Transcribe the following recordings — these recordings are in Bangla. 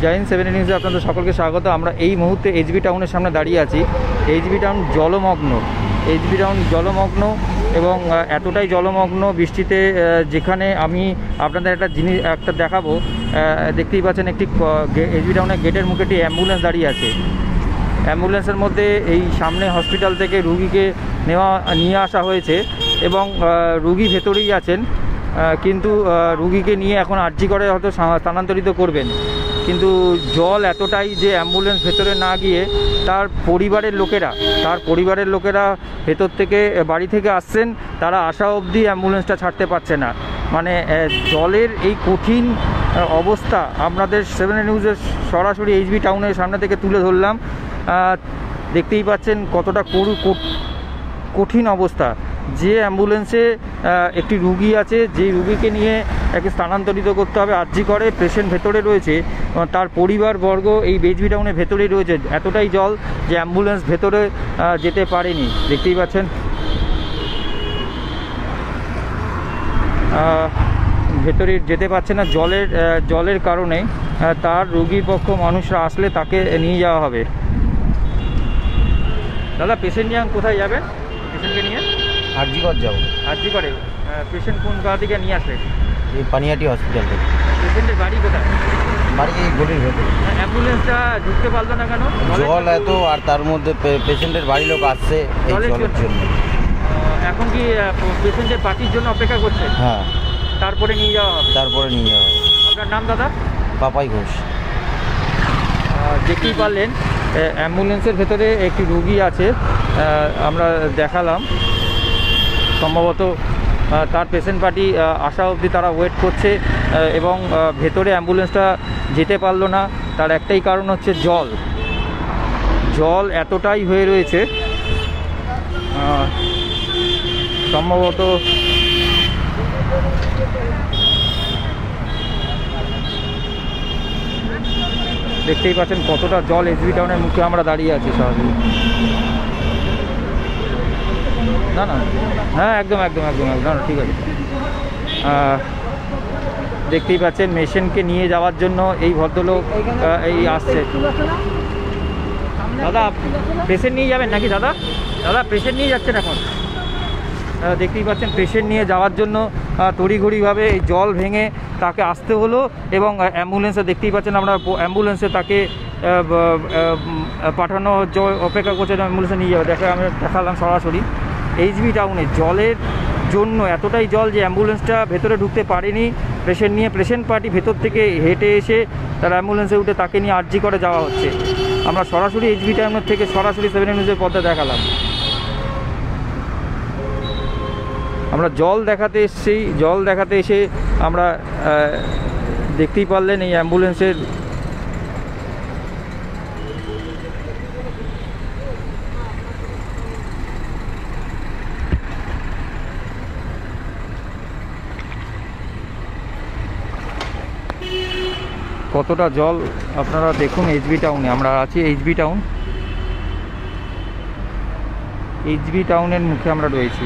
जैन 7 নিউজে আপনাদের সকলকে স্বাগত। আমরা এই মুহূর্তে HB টাউনের সামনে দাঁড়িয়ে আছি। HB টাউন জলমগ্ন, HB টাউন জলমগ্ন এবং এতটাই জলমগ্ন বৃষ্টিতে, যেখানে আমি আপনাদের একটা দেখাবো। দেখতেই পাচ্ছেন একটি HB টাউনের গেটের মুখে একটি অ্যাম্বুলেন্স দাঁড়িয়ে আছে। অ্যাম্বুলেন্সের মধ্যে এই সামনে হসপিটাল থেকে রুগীকে নিয়ে আসা হয়েছে এবং রুগী ভেতরেই আছেন, কিন্তু রুগীকে নিয়ে এখন আরজি করে হয়তো স্থানান্তরিত করবেন। কিন্তু জল এতটাই যে অ্যাম্বুলেন্স ভেতরে না গিয়ে তার পরিবারের লোকেরা ভেতর থেকে বাড়ি থেকে আসছেন, তারা আসা অবধি অ্যাম্বুলেন্সটা ছাড়তে পারছে না। মানে জলের এই কঠিন অবস্থা আপনাদের 7 নিউজের সরাসরি HB টাউনের সামনে থেকে তুলে ধরলাম। দেখতেই পাচ্ছেন কতটা কঠিন অবস্থা। যে অ্যাম্বুলেন্সে একটি রুগী আছে, যে রুগীকে নিয়ে একে স্থানান্তরিত করতে হবে, আরজি করে পেশেন্ট ভেতরে রয়েছে, তার পরিবারবর্গ এই HB টাউনের ভেতরেই রয়েছে। এতটাই জল যে অ্যাম্বুলেন্স ভেতরে যেতে পারেনি। দেখতেই পাচ্ছেন ভেতরে যেতে পারছে না জলের কারণে। তার রুগীর পক্ষ মানুষরা আসলে তাকে নিয়ে যাওয়া হবে। দাদা, পেশেন্ট নিয়ে কোথায় যাবেন? পেশেন্টকে নিয়ে আরজিকর যাও। আরজিকরে পেশেন্ট কোন জায়গা থেকে নিয়ে আসে? এই পানিয়াটি হসপিটাল থেকে। পেশেন্টের বাড়ি কোথায়? বাড়ি এই গলির ভেতরে। অ্যাম্বুলেন্সটা ঢুকতে পারলো না কেন? জল এত, আর তার মধ্যে পেশেন্টের বাড়ি লোক আসছে এই জলের জন্য। এখন কি পেশেন্টের পার্টির জন্য অপেক্ষা করছে? হ্যাঁ, তারপরে নিয়ে যাওয়া। আপনার নাম দাদা? পাপাই ঘোষ। দেখতেই পারলেন অ্যাম্বুলেন্সের ভেতরে একটি রুগী আছে, আমরা দেখালাম। সম্ভবত তার পেশেন্ট পার্টি আসা অবধি তারা ওয়েট করছে এবং ভেতরে অ্যাম্বুলেন্সটা যেতে পারলো না। তার একটাই কারণ হচ্ছে জল এতটাই হয়ে রয়েছে। সম্ভবত দেখতেই পাচ্ছেন কতটা জল। HB টাউনের মুখে আমরা দাঁড়িয়ে আছি সরাসরি। না হ্যাঁ, একদম ঠিক আছে। দেখতেই পাচ্ছেন মেশিনকে নিয়ে যাওয়ার জন্য এই ভদ্রলোক এই আসছে। দাদা, পেশেন্ট নিয়ে যাবেন নাকি? দাদা পেশেন্ট নিয়ে যাচ্ছেন এখন। দেখতেই পাচ্ছেন পেশেন্ট নিয়ে যাওয়ার জন্য তড়িঘড়িভাবে এই জল ভেঙে তাকে আসতে হলো এবং অ্যাম্বুলেন্সে দেখতেই পাচ্ছেন আমরা অ্যাম্বুলেন্সে তাকে পাঠানো অপেক্ষা করছে। অ্যাম্বুলেন্সে নিয়ে যাবে। আমরা দেখালাম সরাসরি HB টাউনে জলের জন্য এতটাই জল যে অ্যাম্বুলেন্সটা ভেতরে ঢুকতে পারেনি পেশেন্ট নিয়ে। পেশেন্ট পার্টি ভেতর থেকে হেঁটে এসে তার অ্যাম্বুলেন্সে উঠে তাকে নিয়ে আরজি করে যাওয়া হচ্ছে। আমরা সরাসরি HB টাউনের থেকে সরাসরি 7 নিউজের পর্দা দেখালাম। আমরা জল দেখাতে এসে আমরা দেখতেই পারলেন এই অ্যাম্বুলেন্সের কতটা জল। আপনারা দেখুন HB টাউনে আমরা আছি। HB টাউনের মুখে আমরা রয়েছি।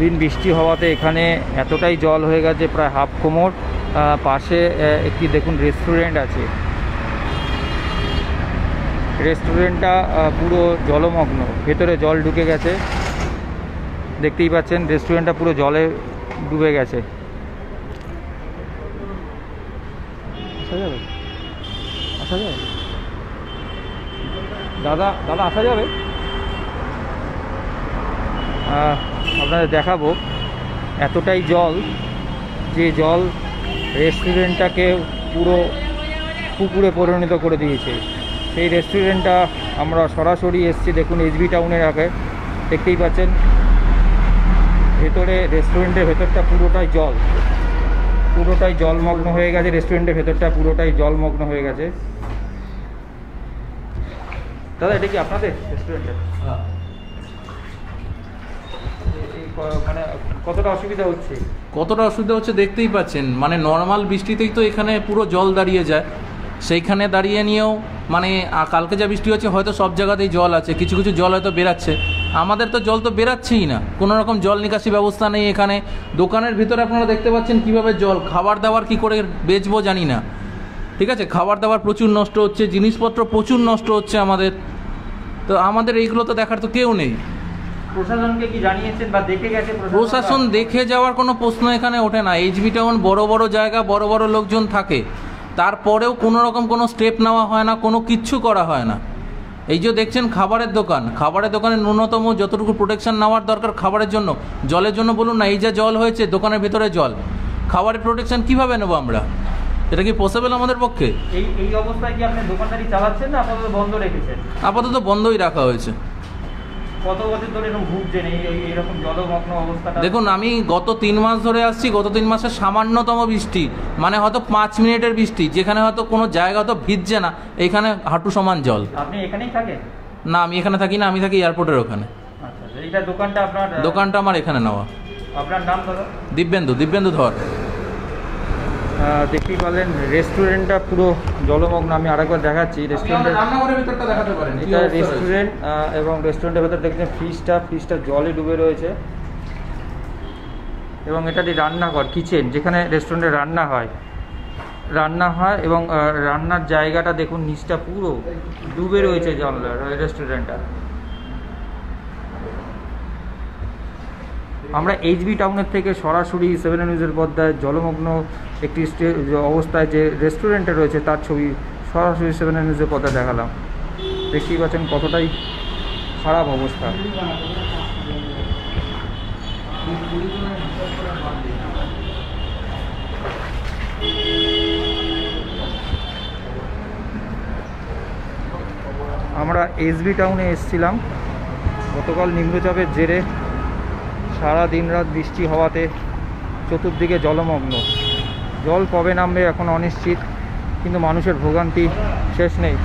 দিন বৃষ্টি হওয়াতে এখানে এতটাই জল হয়ে গেছে প্রায় হাফ কোমর। পাশে একটি দেখুন রেস্টুরেন্ট আছে, রেস্টুরেন্টটা পুরো জলমগ্ন, ভেতরে জল ঢুকে গেছে। দেখতেই পাচ্ছেন রেস্টুরেন্টটা পুরো জলে ডুবে গেছে। আসা যাবে দাদা আসা যাবে? আপনাদের দেখাবো এতটাই জল যে জল রেস্টুরেন্টটাকে পুরো পুকুরে পরিণত করে দিয়েছে। সেই রেস্টুরেন্টটা আমরা সরাসরি এসেছি দেখুন HB টাউনের আগে। দেখতেই পাচ্ছেন ভেতরে রেস্টুরেন্টের ভেতরটা পুরোটাই জল। পুরোটাই জলমগ্ন হয়ে গেছে, রেস্টুরেন্টের ভেতরটা পুরোটাই জলমগ্ন হয়ে গেছে। দাদা এটা কি আপনাদের রেস্টুরেন্টে? মানে কতটা অসুবিধা হচ্ছে? কতটা অসুবিধা হচ্ছে দেখতেই পাচ্ছেন, মানে নর্মাল বৃষ্টিতেই তো এখানে পুরো জল দাঁড়িয়ে যায়, সেইখানে দাঁড়িয়ে নিয়েও মানে কালকে যা বৃষ্টি হচ্ছে হয়তো সব জায়গাতেই জল আছে, কিছু কিছু জল হয়তো বেরাচ্ছে, আমাদের তো জল তো বেরাচ্ছেই না, কোনো রকম জল নিকাশি ব্যবস্থা নেই এখানে। দোকানের ভিতরে আপনারা দেখতে পাচ্ছেন কীভাবে জল, খাবার দাবার কী করে বেচবো জানি না, ঠিক আছে, খাবার দাবার প্রচুর নষ্ট হচ্ছে, জিনিসপত্র প্রচুর নষ্ট হচ্ছে আমাদের, তো আমাদের এইগুলো তো দেখার তো কেউ নেই। প্রশাসনকে কি জানিয়েছেন বা দেখে গেছে? প্রশাসন দেখে যাওয়ার কোনো প্রশ্ন এখানে ওঠে না, এইচবি টাউন বড় বড় জায়গা, বড় বড় লোকজন থাকে, তারপরেও কোনো রকম কোনো স্টেপ নেওয়া হয় না, কোনো কিচ্ছু করা হয় না। এই যে দেখছেন খাবারের দোকান, খাবারের দোকানে ন্যূনতম যতটুকু প্রোটেকশান নেওয়ার দরকার খাবারের জন্য, জলের জন্য বলুন না, এই যে জল হয়েছে দোকানের ভেতরে জল, খাবারের প্রোটেকশান কীভাবে নেবো আমরা? এটা কি পসিবল আমাদের পক্ষে? এই অবস্থায় কি আপনি দোকানদারি চালাচ্ছেন না আপাতত বন্ধ রেখেছেন? আপাতত বন্ধই রাখা হয়েছে। কত বছর ধরে এরকম ভুগছেন এইরকম জলমগ্ন অবস্থাটা? দেখুন আমি গত 3 মাস ধরে আসছি, গত 3 মাসে সামান্যতম বৃষ্টি, মানে হয়তো 5 মিনিটের বৃষ্টি, যেখানে হয়তো কোনো জায়গা হয়তো ভিজছে না, এখানে হাঁটু সমান জল। আপনি এখানেই থাকেন? না আমি এখানে থাকি না, আমি থাকি এয়ারপোর্টের ওখানে। আচ্ছা, এইটা দোকানটা আপনার? দোকানটা আমার এখানে নেওয়া। আপনার নাম ধরো? দিব্যেন্দু, দিব্যেন্দু ধর। দেখতেই পারলেন রেস্টুরেন্টটা পুরো জলমগ্ন, আমি আরেকবার দেখাচ্ছি রেস্টুরেন্টের ভেতরটা দেখাতে পারেন, এটা রেস্টুরেন্ট, এবং রেস্টুরেন্টের ভেতর দেখছেন ফ্রিজটা জলে ডুবে রয়েছে, এবং এটাটি রান্নাঘর, কিচেন, যেখানে রেস্টুরেন্টে রান্না হয় এবং রান্নার জায়গাটা দেখুন নিচটা পুরো ডুবে রয়েছে জলে রেস্টুরেন্টটা। আমরা এইচবি টাউনের থেকে সরাসরি 7 নিউজের পর্দায় জলমগ্ন একটি অবস্থায় যে রেস্টুরেন্টে রয়েছে তার ছবি সরাসরি 7 নিউজের পর্দায় দেখালাম। দেখতেই পাচ্ছেন কতটাই খারাপ অবস্থা। আমরা এইচবি টাউনে এসেছিলাম, গতকাল নিম্নচাপের জেরে সারা দিন রাত বৃষ্টি হওয়াতে চতুর্দিকে জলমগ্ন, জল কবে নামবে এখন অনিশ্চিত, কিন্তু মানুষের ভোগান্তি শেষ নেই।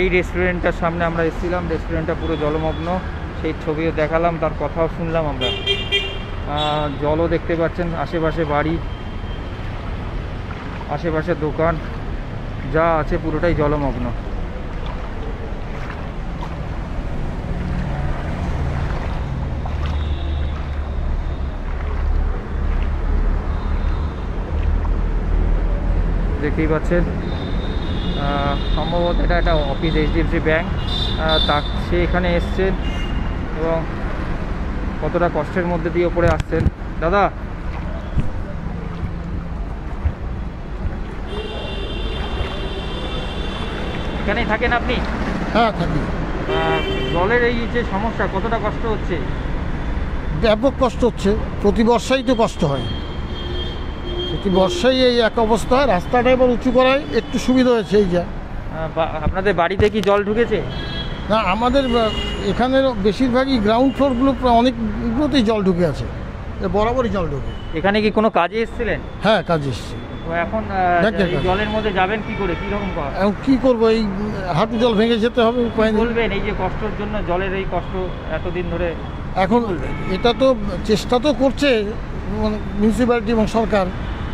এই রেস্টুরেন্টটার সামনে আমরা এসেছিলাম, রেস্টুরেন্টটা পুরো জলমগ্ন, সেই ছবিও দেখালাম, তার কথাও শুনলাম আমরা, জলও দেখতে পাচ্ছেন, আশেপাশে বাড়ি, আশেপাশে দোকান যা আছে পুরোটাই জলমগ্ন। দেখতেই পাচ্ছেন সম্ভবত এটা একটা অফিস, এইচডিএফসি ব্যাঙ্ক, সে এখানে এসছেন এবং কতটা কষ্টের মধ্যে দিয়ে ওপরে আসছেন। দাদা এখানেই থাকেন আপনি? হ্যাঁ থাকি। জলের এই যে সমস্যা, কতটা কষ্ট হচ্ছে? ব্যাপক কষ্ট হচ্ছে, প্রতি বর্ষাই তো কষ্ট হয়, প্রতি বর্ষাই এই এক অবস্থা। রাস্তাটা এবার উঁচু করায় একটু সুবিধা হয়েছে। এই যা আপনাদের বাড়িতে কি জল ঢুকেছে? না আমাদের এখানের বেশিরভাগই গ্রাউন্ড ফ্লোরগুলো অনেকগুলোতেই জল ঢুকে আছে, বরাবরই জল ঢুকে। এখানে কি কোনো কাজে এসেছিলেন? হ্যাঁ কাজে এসেছি। এখন জলের মধ্যে যাবেন কি করে, কিরকম এখন কি করবো? এই হাঁটু জল ভেঙে যেতে হবে, উপায় বলবেন এই যে কষ্টের জন্য, জলের এই কষ্ট এতদিন ধরে। এখন এটা তো চেষ্টা তো করছে মিউনিসিপ্যালিটি এবং সরকার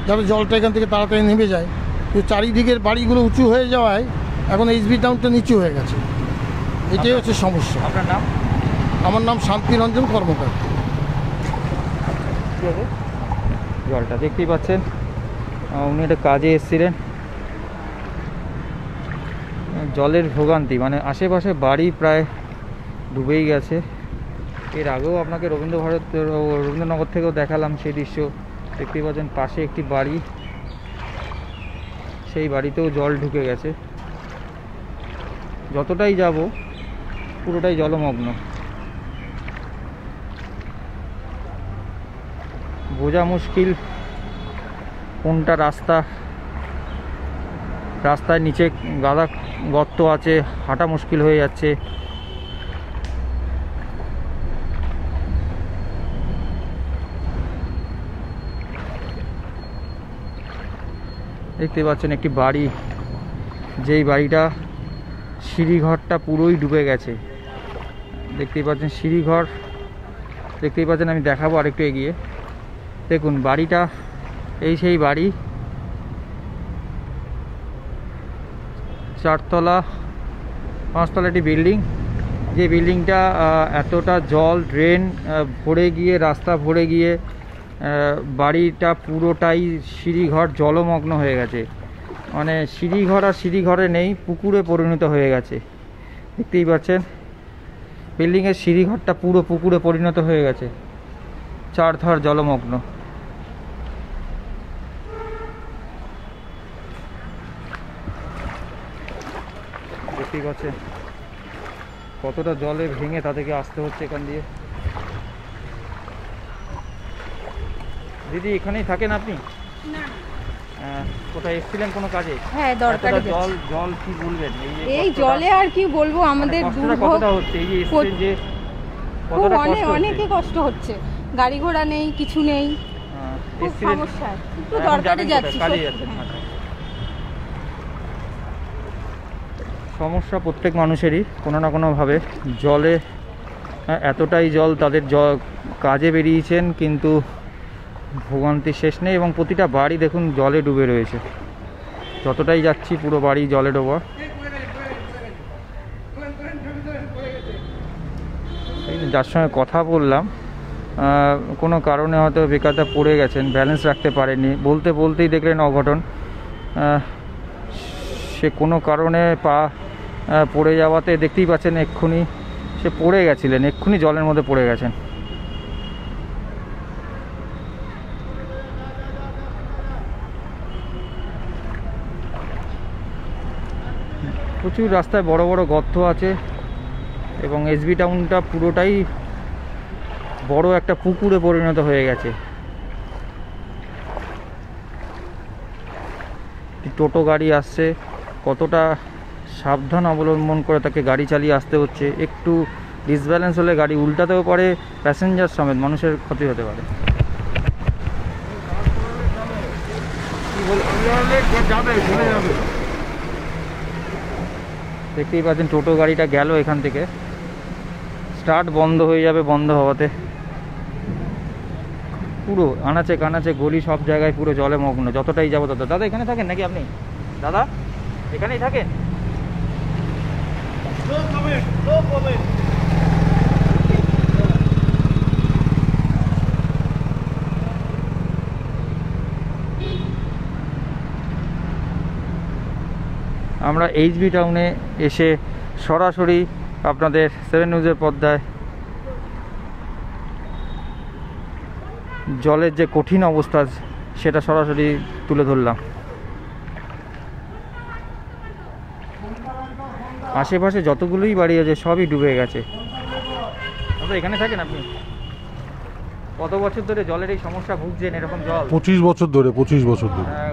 যাতে জলটা এখান থেকে তাড়াতাড়ি নেমে যায়, তো চারিদিকের বাড়িগুলো উঁচু হয়ে যাওয়ায় এখন এইচবি টাউনটা নিচু হয়ে গেছে, এটাই হচ্ছে সমস্যা। আপনার নাম? আমার নাম শান্তিরঞ্জন কর্মকার। জলটা দেখতেই পাচ্ছেন উনি একটা কাজে এসেছিলেন। জলের ভোগান্তি, মানে আশেপাশে বাড়ি প্রায় ডুবেই গেছে। এর আগেও আপনাকে রবীন্দ্রনগর থেকেও দেখালাম সেই দৃশ্য। দেখতেই পাচ্ছেন পাশে একটি বাড়ি, সেই বাড়িতেও জল ঢুকে গেছে, যতটাই যাব পুরোটাই জলমগ্ন। বোঝা মুশকিল কোনটা রাস্তা, রাস্তার নিচে গাদা গর্ত আছে, হাঁটা মুশকিল হয়ে যাচ্ছে। देखते पाच्छेन एक बाड़ी जेई बाड़ीटा सीढ़ीघरटा पुरोई डुबे गेछे देखते पाच्छेन सीढ़ीघर देखते पाच्छेन आमी देखाबो आरेकटु एगिये देखुन बाड़ीटा एई सेई बाड़ी चारतला पाँचतला एकटी बिल्डिंग जे बिल्डिंगटा एतटा जल ड्रेन भरे गिये रास्ता भरे गिये बाड़ीटा पुरोटाई सीढ़ीघर जलमग्न हो गेछे माने सीढ़ीघर और सीढ़ीघरे नहीं पुकुरे परिणत हो गेछे देखतेई पाच्छेन बिल्डिंगेर सीढ़ीघरटा पुरो पुकुरे परिणत हो गेछे चारधार जलमग्न देखतेई पाच्छेन कतटा जले भेंगे तादेरके आसते होच्छे एखान दिये दीदी एखानेई थाकेन आपनि ना समस्या प्रत्येक मानुषेरই কোনো না কোনো ভাবে জলে এতটাই জল তাদের কাজে বেরিয়েছেন কিন্তু भोगान्ति शेष नहीं और प्रतिटा बाड़ी देखुन जले डुबे रही है जतटाई जाच्छी पुरो बाड़ी जले डोबा जार संगे कथा बोल्लाम कोनो कारणे हयतो बेकायदा पड़े गेछेन बैलेंस राखते पारेननि बोलते बोलतेई देखलेन अघटन से कोनो कारणे पा पड़े जावाते देखतेई पाच्छेन एक्षुनि से पड़े गेछिलेन एक्षुनि जलेर मধ্যে पड़े गेछेन प्रचुर रास्ताय बड़ बड़ गर्त आछे एबं एसबी टाउनटा पुरोटाई बड़ एक पुकुरे परिणत हो गेछे टोटो गाड़ी आसछे कतटा साबधान अवलम्बन करे ताके गाड़ी चालिये आसते होच्छे एकटू डिसबैलेंस होले गाड़ी उल्टातेओ पारे पैसेंजार समेत मानुषेर क्षति होते पारे देखते ही पाच्छेन टोटो गाड़ीटा गेलो एखान थेके स्टार्ट बंद हो जाबे बंद होवाते पुरो आनाचे कानाचे गली सब जायगाय पुरो जले मग्न जतटाई जाबो तत दादा एखाने थाकेन नाकि आपनि दादा एखानेई थाकेन आमरा HB टाउने एसे सरासरि आपनादेर 7 निউজের पर्दाय जलेर जे कठिन अवस्था सेटा सरासरि तुले धरलाम आशेपाशे जतगुलोई बाड़ी आछे सबई डुबे गेछे दादा एखाने थाकेन आपनि কত বছর ধরে জলের এই সমস্যা ভুগছেন এরকম জল 25 বছর ধরে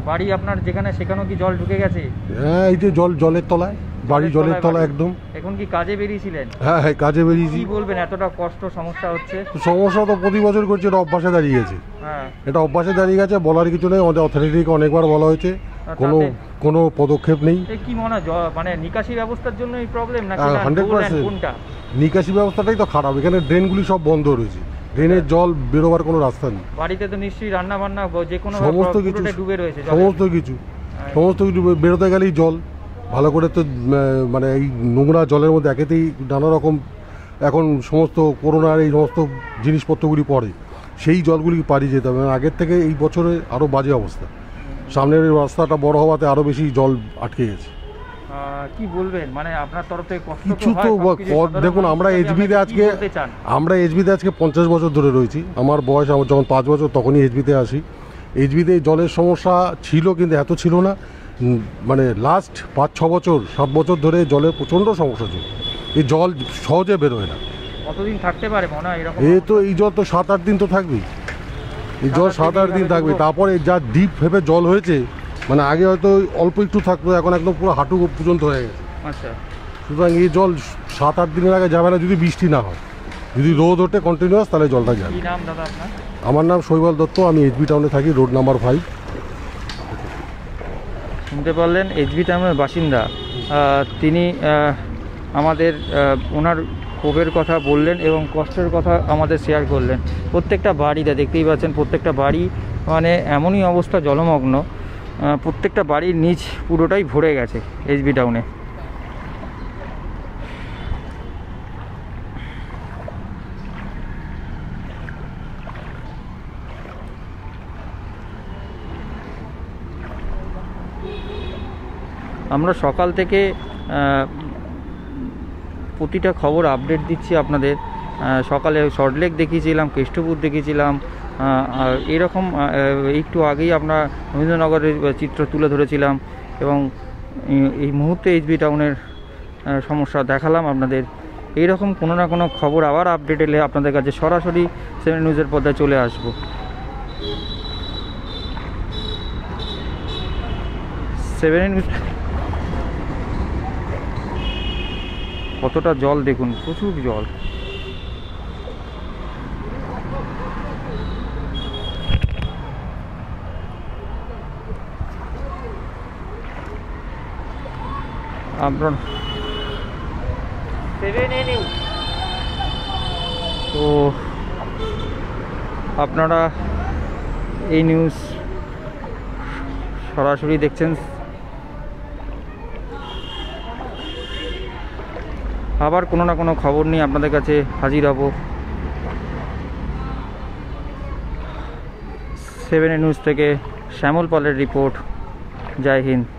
বাড়ি আপনার যেখানে সেখানেও কি জল ঢুকে গেছে হ্যাঁ এই যে জলের তলায় বাড়ি জলের তলায় একদম এখন কি কাজে বেরিয়েছিলেন হ্যাঁ হ্যাঁ কাজে বেরিয়েছি কি বলবেন এতটা কষ্ট সমস্যা হচ্ছে সমস্যা তো প্রতি বছর করছে এটা অভ্যাসে দাঁড়িয়ে গেছে হ্যাঁ এটা অভ্যাসে দাঁড়িয়ে গেছে বলার কিছু নেই অথরিটিকে অনেকবার বলা হয়েছে কোনো কোনো পদক্ষেপ নেই কি মনে মানে নিকাশি ব্যবস্থার জন্য এই প্রবলেম নাকি না 100% কোনটা নিকাশি ব্যবস্থাটাই তো খারাপ এখানে ড্রেনগুলি সব বন্ধ রয়েছে ड्रेनर जल बेरोबार कोनो रास्ता नहीं बाड़ीते तो निश्चयई रान्ना बान्ना जे कोनो समस्त डुबे रयेछे समस्त किछु बेरोते गेलेई जल भालो करे तो माने एई नोंगरा जलेर मধ্যে एकेतेई नाना रकम एखन समस्त कोरोनार एई समस्त जिनिसपत्रगुली पड़े सेई जलगुली पारी जेते हबे आगेर थेके एई बछरे आरो बाजे अवस्था सामनेर रास्ताटा बड़ो होवाते आरो बेशी जल आटके गेছে কি বলবেন মানে আপনার তরফ থেকে কষ্ট তো হয় দেখুন আমরা HB তে আজকে 50 বছর ধরে রয়েছি আমার বয়স যখন 5 বছর তখনই HB তে আসি HB তে জলের সমস্যা ছিল কিন্তু এত ছিল না মানে লাস্ট 5-6 বছর 7 বছর ধরে জলের প্রচন্ড সমস্যা ছিল এই জল সহজে বের হয় না কতদিন থাকতে পারে মনে হয় এরকম এই তো এই জল তো 7-8 দিন তো থাকবে এই জল 7-8 দিন থাকবে তারপরে যা ডিপ ভেবে জল হয়েছে মানে আগে হয়তো অল্প একটু থাকতো এখন একদম পুরো হাঁটু পর্যন্ত হয়ে গেছে আচ্ছা সুতরাং এই জল 7-8 দিনের আগে যাবে না যদি বৃষ্টি না হয় যদি রোদ ওঠে কন্টিনিউয়াস তাহলে জলটা যাবে কি নাম দাদা আপনার আমার নাম শৈবাল দত্ত আমি HB টাউনে থাকি রোড নাম্বার 5 শুনতে পারলেন এইচবি টাউনের বাসিন্দা তিনি আমাদের ওনার ক্ষোভের কথা বললেন এবং কষ্টের কথা আমাদের শেয়ার করলেন। প্রত্যেকটা বাড়িতে দেখতেই পাচ্ছেন প্রত্যেকটা বাড়ি মানে এমনই অবস্থা জলমগ্ন, প্রত্যেকটা বাড়ির নিচ পুরোটাই ভরে গেছে এইচবি টাউনে। আমরা সকাল থেকে প্রতিটা খবর আপডেট দিচ্ছি আপনাদের। সকালে সল্টলেক দেখিয়েছিলাম, কেষ্টপুর দেখিয়েছিলাম, এরকম একটু আগেই আমরা রবীন্দ্রনগরের চিত্র তুলে ধরেছিলাম এবং এই মুহূর্তে এইচবি টাউনের সমস্যা দেখালাম আপনাদের। এইরকম কোনো না কোনো খবর আবার আপডেট এলে আপনাদের কাছে সরাসরি 7 নিউজের পর্দায় চলে আসবো। 7 নিউজ কতটা জল দেখুন, প্রচুর জল। তো আপনারা এই নিউজ সরাসরি দেখছেন। আবার কোনো না কোনো খবর নিয়ে আপনাদের কাছে হাজির হব। 7 নিউজ থেকে শ্যামল পালের রিপোর্ট। জয় হিন্দ।